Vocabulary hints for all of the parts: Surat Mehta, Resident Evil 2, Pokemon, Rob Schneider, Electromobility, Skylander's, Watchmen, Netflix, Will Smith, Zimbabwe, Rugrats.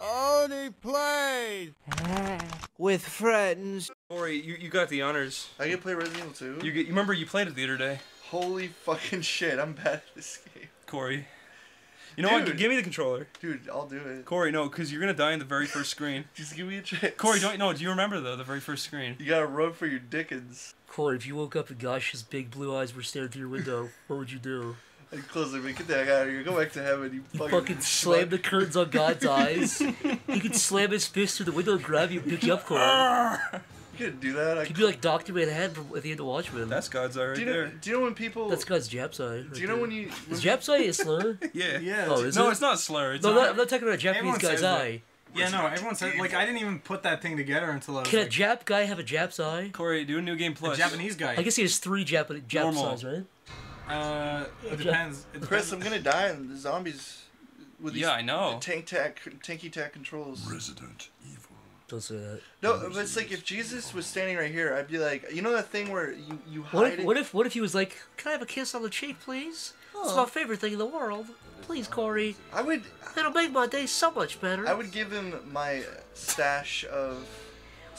Only play with friends. Corey, you got the honors. I get to play Resident Evil 2. You remember you played it the other day. Holy fucking shit! I'm bad at this game. Corey, you know what? Give me the controller. Dude, I'll do it. Corey, no, because you're gonna die in the very first screen. Just give me a chance. Corey, don't know. Do you remember though the very first screen? You gotta run for your dickens. Corey, if you woke up and gosh, his big blue eyes were staring through your window, what would you do? I'd close it, get the heck out of here, go back to heaven, you fucking slam the curtains on God's eyes. He could slam his fist through the window and grab you and pick you up, Corey. You could do that. He'd be like Dr. Manhattan at the end of Watchmen. That's God's eye right there. Do you know when people... That's God's Jap's eye. Right do you know there. When you... Is Jap's eye a slur? Yeah. Oh, is it? No, it's not slur. It's no, I'm not talking about Japanese guy's eye. Yeah, no, everyone said, like, I didn't even put that thing together until I was Can a Jap guy have a Jap's eye? Corey, do a new game plus. A Japanese guy. I guess he has 3 Jap's eyes, right? It depends. Chris, I'm gonna die in the zombies with these tanky tack controls. Resident Evil. Don't say that. No, but it's like if Jesus was standing right here, I'd be like, you know that thing where you hide What if he was like, can I have a kiss on the cheek, please? It's my favorite thing in the world. Please, Corey. I would... It'll make my day so much better. I would give him my stash of...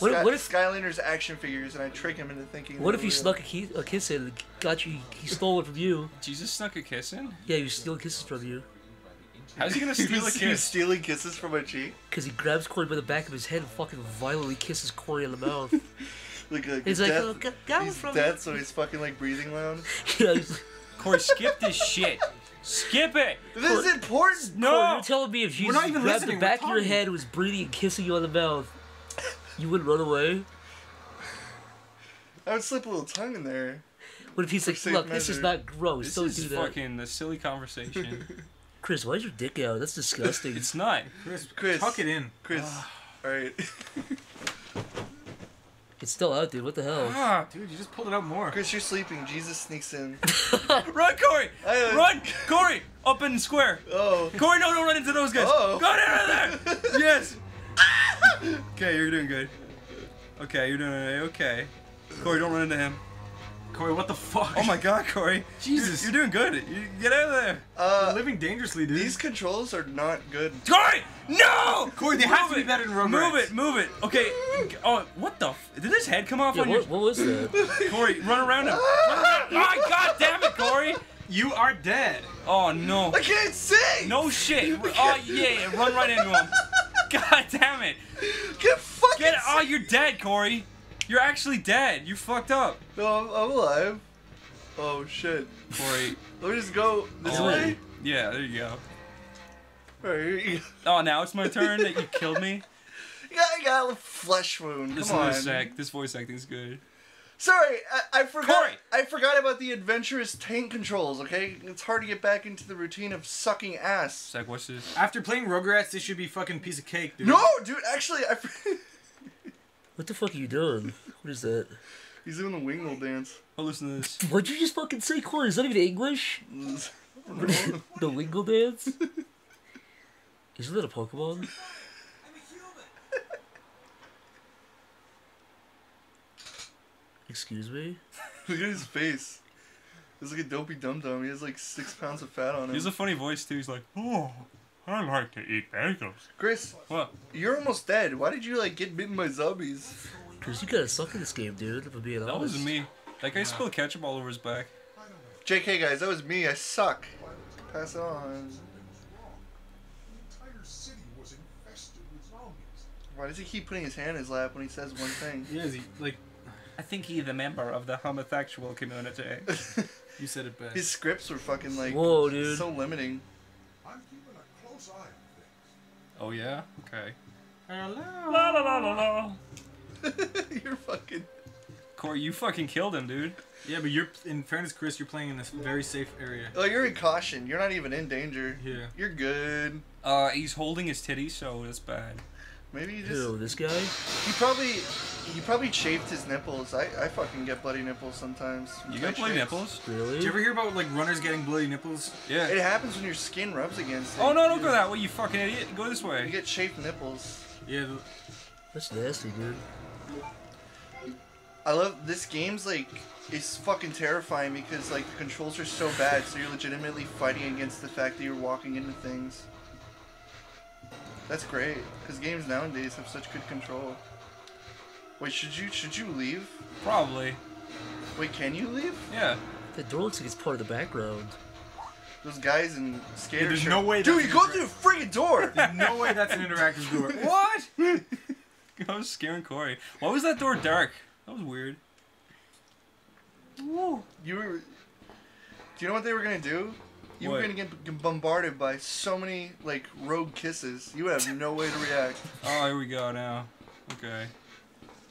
What if Skylander's action figures, and I trick him into thinking... What if you snuck a kiss in and he stole it from you? Jesus snuck a kiss in? Yeah, he was stealing kisses from you. How's he gonna steal a kiss? He was stealing kisses from my cheek? Because he grabs Corey by the back of his head and fucking violently kisses Corey in the mouth. He's like, oh, got he's from dead, me. So he's fucking like breathing loud. Yeah, Corey, skip this shit. Skip it! This is important! No! Corey, you're telling me if Jesus grabbed the back of your head and was breathing and kissing you on the mouth, you wouldn't run away? I would slip a little tongue in there. What if he's like, look, this is not gross, don't do that. This is fucking the silly conversation. Chris, why is your dick out? That's disgusting. It's not. Chris, tuck it in. Chris, alright. It's still out, dude. What the hell? Ah, dude, you just pulled it out more. Chris, you're sleeping. Jesus sneaks in. Run, Corey! Run! Corey! Up in square. Oh. Corey, no, don't run into those guys. Oh. Go down there! Yes! Okay, you're doing good. Okay, you're doing okay. Corey, don't run into him. Corey, what the fuck? Oh my god, Corey. Jesus. You're doing good. You get out of there. You're living dangerously, dude. These controls are not good. Corey! No! Corey, they have to be better than Rugrats. Move it. Okay. Oh, what the f... Did his head come off on your... What was that? Corey, run around him. Run around. Oh, god damn it, Corey. You are dead. Oh, no. I can't see! No shit. Oh, yeah. Run right into him. God damn it. Get fucking... Oh, you're dead, Corey. You're actually dead. You fucked up. No, I'm alive. Oh, shit. Corey. Let me just go this way? Yeah, there you go. Right. Oh, now it's my turn that you killed me? Yeah, I got a flesh wound. This voice acting's good. Sorry, I forgot. Corey. I forgot about the adventurous tank controls. Okay, it's hard to get back into the routine of sucking ass. Zach, watch this. After playing Rugrats, this should be fucking piece of cake, dude. No, dude. Actually, I. What the fuck are you doing? What is that? He's doing the wingle dance. Oh, listen to this. What'd you just fucking say, Corey? Is that even English? The wingle dance. Isn't that a Pokemon? Excuse me? Look at his face. It's like a dopey dum-dum. He has like 6 pounds of fat on him. He has a funny voice too. He's like, oh, I like to eat bagels. Chris, what? You're almost dead. Why did you like get bitten by zombies? Chris, you gotta suck at this game, dude. If I'm being honest. That was me. That guy spilled ketchup all over his back. JK, guys, that was me. I suck. Pass it on. Why does he keep putting his hand in his lap when he says one thing? Yeah, I think he's a member of the homosexual community. You said it best. His scripts were fucking like... Whoa, dude. So limiting. I'm keeping a close eye on things. Oh, yeah? Okay. Hello. La la la la la. You're fucking... Corey, you fucking killed him, dude. Yeah, but you're... In fairness, Chris, you're playing in this very safe area. Oh, you're in caution. You're not even in danger. Yeah. You're good. He's holding his titty, so it's bad. Maybe you just... Ew, this guy? He probably chafed his nipples. I fucking get bloody nipples sometimes. You get bloody nipples? Really? Do you ever hear about like runners getting bloody nipples? Yeah. It happens when your skin rubs against it. Oh no, don't go that way, you fucking idiot. Go this way. You get chafed nipples. Yeah. That's nasty, dude. I love this game's like it's fucking terrifying because like the controls are so bad, so you're legitimately fighting against the fact that you're walking into things. That's great, because games nowadays have such good control. Wait, should you leave? Probably. Wait, can you leave? Yeah. That door looks like it's part of the background. Those guys in skater shirts. There's no way. Dude, you go through the friggin' door. There's no way that's an interactive door. What? I was scaring Corey. Why was that door dark? That was weird. Woo. You were. Do you know what they were gonna do? You were gonna get bombarded by so many like rogue kisses. You would have no way to react. Oh, here we go now. Okay.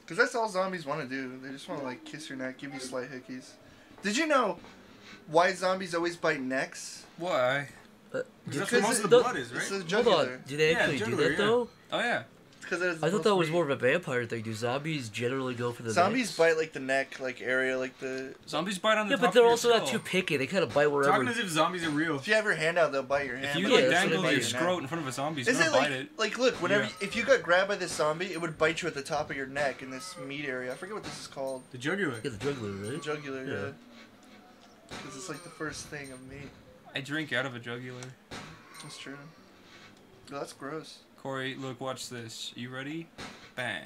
Because that's all zombies want to do. They just want to like kiss your neck, give you slight hickeys. Did you know why zombies always bite necks? Why? Because most of the blood is, right? It's the do they actually do that though? Oh yeah. I thought that was more of a vampire thing. Do zombies generally go for the necks? Bite like the neck, like area, like the zombies bite on the top. Yeah, but they're also not too picky. They kind of bite wherever. Talking as if zombies are real. If you have your hand out, they'll bite your hand. If you like dangle your scrot in front of a zombie, they'll bite it. Like look, whenever if you got grabbed by this zombie, it would bite you at the top of your neck in this meat area. I forget what this is called. The jugular. Yeah, the jugular, right? The jugular. Yeah. Because it's like the first thing of meat. I drink out of a jugular. That's true. That's gross. Corey, look, watch this. You ready? Bam.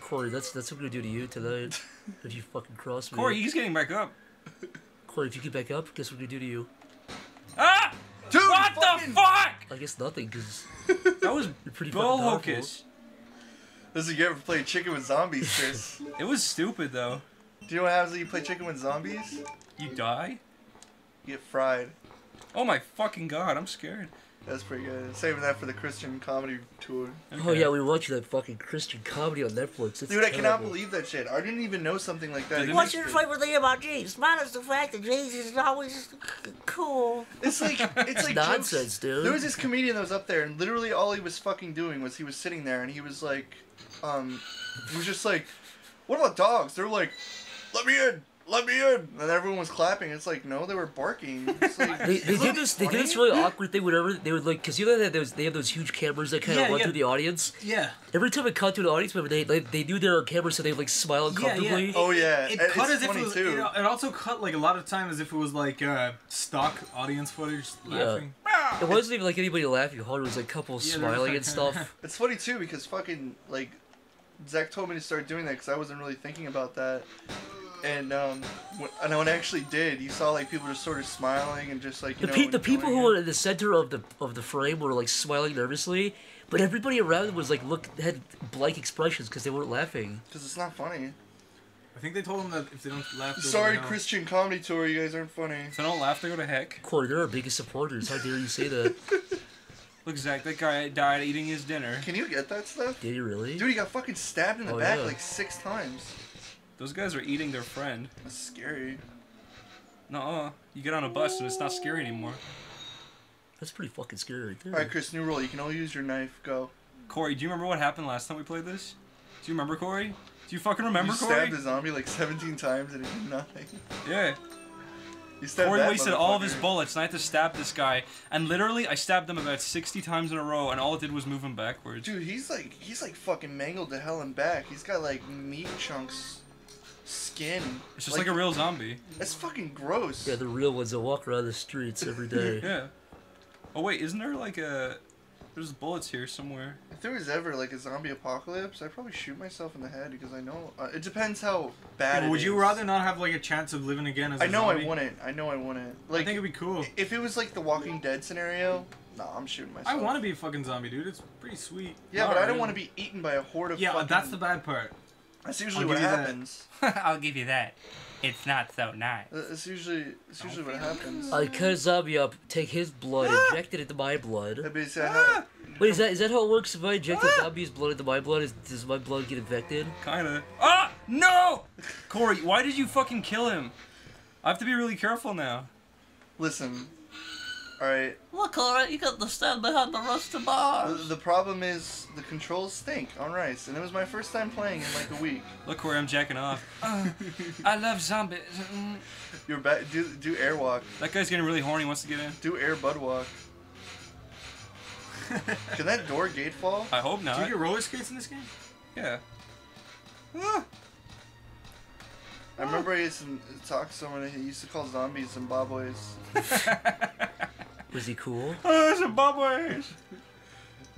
Corey, that's what I'm gonna do to you tonight. If you fucking cross me. Corey, he's getting back up. Corey, if you get back up, guess what I'm gonna do to you? Ah! Dude, what the fuck? I guess nothing, cause that was pretty bull hocus. Listen, you ever play chicken with zombies, Chris? It was stupid though. Do you know what happens when you play chicken with zombies? You die? You get fried. Oh my fucking god, I'm scared. That's pretty good. Saving that for the Christian comedy tour. Okay. Oh yeah, we watched that fucking Christian comedy on Netflix. It's dude, terrible. I cannot believe that shit. I didn't even know something like that. What's your favorite thing about Jesus? Mine is the fact that Jesus is always cool. It's like nonsense, jokes. Dude. There was this comedian that was up there, and literally all he was fucking doing was he was sitting there, and he was like, he was just like, "What about dogs?" They were like, "Let me in. Let me in!" And everyone was clapping. It's like, no, they were barking. It's like, they did this really awkward thing whenever they would like, because you know they have those huge cameras that kind of run through the audience? Yeah. Every time it cut through the audience member, they knew they were on camera, so they would like smile comfortably. Yeah. Oh yeah. It cut as if it was, you know, it also cut like a lot of time as if it was like stock audience footage laughing. Yeah. It wasn't even like anybody laughing hard, it was like couples smiling and stuff. It's funny too, because fucking like, Zach told me to start doing that because I wasn't really thinking about that. And when I actually did, you saw like people just sort of smiling and just like the people who were in the center of the frame were like smiling nervously, but everybody around them was like had blank expressions because they weren't laughing. Because it's not funny. I think they told them that if they don't laugh, they're sorry, Christian comedy tour, you guys aren't funny. If they don't laugh, they go to heck. Corey, they're our biggest supporters. How dare you say that? Look, Zach, that guy died eating his dinner. Can you get that stuff? Did he really? Dude, he got fucking stabbed in the back like 6 times. Those guys are eating their friend. That's scary. Nuh-uh. You get on a bus and it's not scary anymore. That's pretty fucking scary. Alright, Chris, new rule. You can only use your knife. Go. Corey, do you remember what happened last time we played this? Do you remember, Corey? Do you fucking remember, Corey? You stabbed a zombie like 17 times and it did nothing. Yeah. You stabbed Corey wasted all of his bullets and I had to stab this guy. And literally, I stabbed him about 60 times in a row and all it did was move him backwards. Dude, he's like fucking mangled to hell and back. He's got like meat chunks. Skin. It's just like a real zombie. That's fucking gross. Yeah, the real ones that walk around the streets every day. Yeah. Oh wait, isn't there like a... There's bullets here somewhere. If there was ever like a zombie apocalypse, I'd probably shoot myself in the head because I know... it depends how bad it is. Would you rather not have like a chance of living again as a zombie? I know I wouldn't. Like, I think it'd be cool. If it was like the Walking Dead scenario... Nah, I'm shooting myself. I want to be a fucking zombie, dude. It's pretty sweet. Yeah, but I don't want to be eaten by a horde of fucking... Yeah, that's the bad part. That's usually what happens. I'll give you that. It's not so nice. It's usually what happens. I cut a zombie up, take his blood, inject it into my blood. Wait, is that how it works? If I inject a zombie's blood into my blood, does my blood get infected? Kinda. Ah! No! Corey, why did you fucking kill him? I have to be really careful now. Listen. Alright. Look, alright, you got to stand behind the rest of bars. The problem is the controls stink on Rice, and it was my first time playing in like a week. Look where I'm jacking off. I love zombies. You're back. Do air walk. That guy's getting really horny. Wants to get in. Do air bud walk. Can that door gate fall? I hope not. Do you get roller skates in this game? Yeah. I remember I used to talk to someone who used to call zombies Zimbabweans. Was he cool? Oh, Zimbabweans!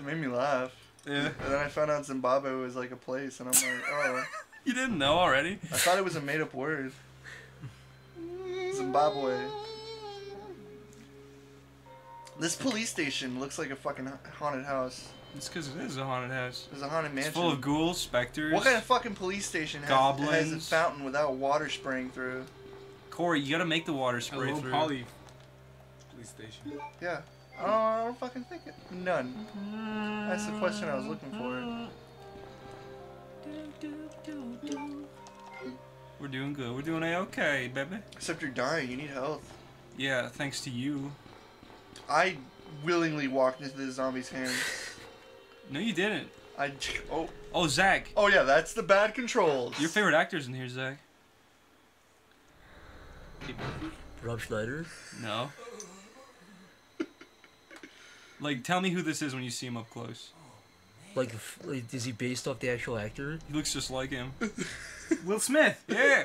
It made me laugh. Yeah. And then I found out Zimbabwe was like a place, and I'm like, oh. You didn't know already? I thought it was a made-up word. Zimbabwe. This police station looks like a fucking haunted house. It's because it is a haunted house. It's a haunted mansion. It's full of ghouls, specters. What kind of fucking police station has a fountain without water spraying through? Corey, you gotta make the water spray through. Poly police station. Yeah. I don't fucking think it. None. That's the question I was looking for. We're doing good. We're doing A-okay, baby. Except you're dying. You need health. Yeah, thanks to you. I willingly walked into the zombie's hands. No, you didn't. Oh, Zach. Oh, yeah, that's the bad controls. Your favorite actor's in here, Zach. Rob Schneider? No. Like, tell me who this is when you see him up close. Like, is he based off the actual actor? He looks just like him. Will Smith! Yeah!